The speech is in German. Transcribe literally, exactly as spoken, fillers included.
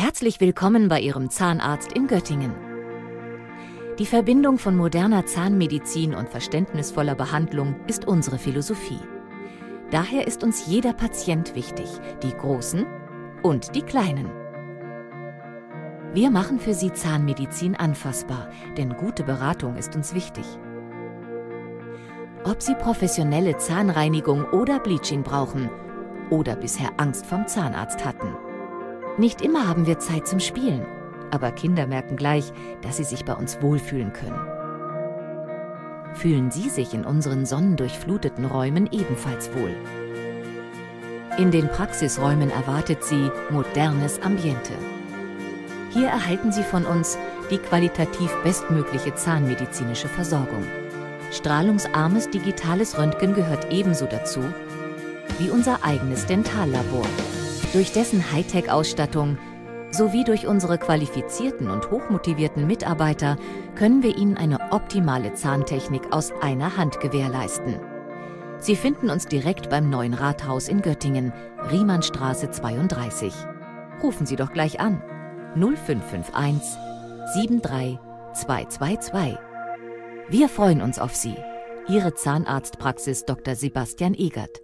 Herzlich willkommen bei Ihrem Zahnarzt in Göttingen. Die Verbindung von moderner Zahnmedizin und verständnisvoller Behandlung ist unsere Philosophie. Daher ist uns jeder Patient wichtig, die Großen und die Kleinen. Wir machen für Sie Zahnmedizin anfassbar, denn gute Beratung ist uns wichtig. Ob Sie professionelle Zahnreinigung oder Bleaching brauchen oder bisher Angst vom Zahnarzt hatten. Nicht immer haben wir Zeit zum Spielen, aber Kinder merken gleich, dass sie sich bei uns wohlfühlen können. Fühlen Sie sich in unseren sonnendurchfluteten Räumen ebenfalls wohl. In den Praxisräumen erwartet Sie modernes Ambiente. Hier erhalten Sie von uns die qualitativ bestmögliche zahnmedizinische Versorgung. Strahlungsarmes digitales Röntgen gehört ebenso dazu wie unser eigenes Dentallabor. Durch dessen Hightech-Ausstattung sowie durch unsere qualifizierten und hochmotivierten Mitarbeiter können wir Ihnen eine optimale Zahntechnik aus einer Hand gewährleisten. Sie finden uns direkt beim neuen Rathaus in Göttingen, Riemannstraße zweiunddreißig. Rufen Sie doch gleich an null fünf fünf eins, sieben drei, zwei zwei zwei. Wir freuen uns auf Sie. Ihre Zahnarztpraxis Doktor Sebastian Egert.